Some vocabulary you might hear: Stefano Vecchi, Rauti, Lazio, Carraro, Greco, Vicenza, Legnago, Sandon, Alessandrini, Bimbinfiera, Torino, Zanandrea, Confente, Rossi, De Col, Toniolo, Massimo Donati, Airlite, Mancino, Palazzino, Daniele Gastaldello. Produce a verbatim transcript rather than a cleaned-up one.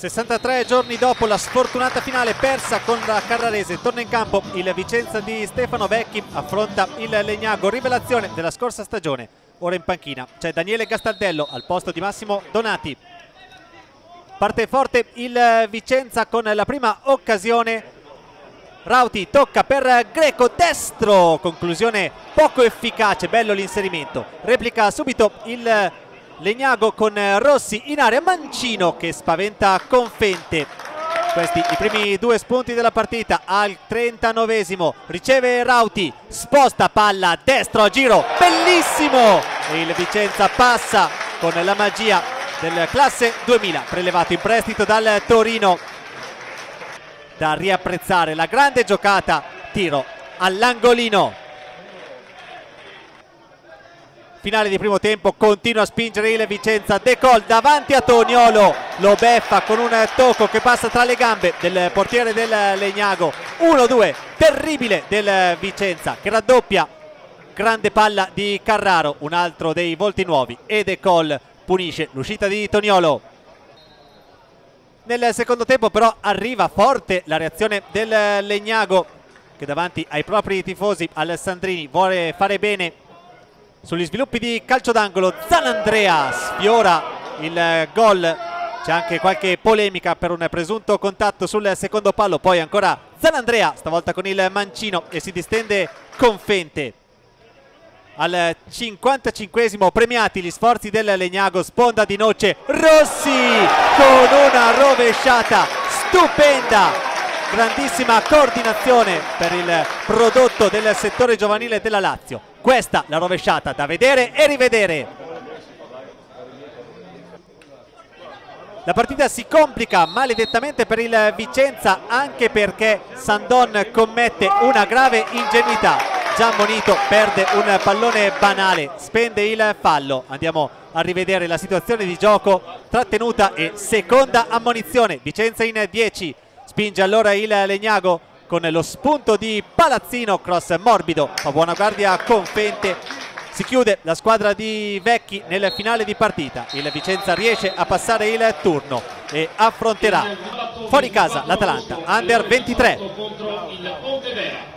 sessantatré giorni dopo la sfortunata finale persa con la Carrarese, torna in campo il Vicenza di Stefano Vecchi, affronta il Legnago, rivelazione della scorsa stagione. Ora in panchina c'è Daniele Gastaldello al posto di Massimo Donati. Parte forte il Vicenza con la prima occasione. Rauti tocca per Greco, destro, conclusione poco efficace, bello l'inserimento. Replica subito il Legnago con Rossi in area, Mancino che spaventa Confente. Questi i primi due spunti della partita. Al trentanovesimo riceve Rauti, sposta palla, destro a giro, bellissimo! E il Vicenza passa con la magia del classe duemila, prelevato in prestito dal Torino. Da riapprezzare la grande giocata, tiro all'angolino. Finale di primo tempo, continua a spingere il Vicenza. De Col davanti a Toniolo, lo beffa con un tocco che passa tra le gambe del portiere del Legnago. uno due, terribile del Vicenza che raddoppia, grande palla di Carraro, un altro dei volti nuovi, e De Col punisce l'uscita di Toniolo. Nel secondo tempo però arriva forte la reazione del Legnago, che davanti ai propri tifosi, Alessandrini, vuole fare bene sugli sviluppi di calcio d'angolo. Zanandrea sfiora il gol, c'è anche qualche polemica per un presunto contatto sul secondo palo. Poi ancora Zanandrea, stavolta con il mancino, e si distende Confente. Al cinquantacinquesimo premiati gli sforzi del Legnago, sponda di noce Rossi con una rovesciata stupenda, grandissima coordinazione per il prodotto del settore giovanile della Lazio. Questa la rovesciata da vedere e rivedere. La partita si complica maledettamente per il Vicenza, anche perché Sandon commette una grave ingenuità. Già ammonito, perde un pallone banale, spende il fallo. Andiamo a rivedere la situazione di gioco, trattenuta e seconda ammonizione. Vicenza in dieci, spinge allora il Legnago con lo spunto di Palazzino, cross morbido, ma buona guardia Confente. Si chiude la squadra di Vecchi nel finale di partita. Il Vicenza riesce a passare il turno e affronterà fuori casa l'Atalanta, under ventitré.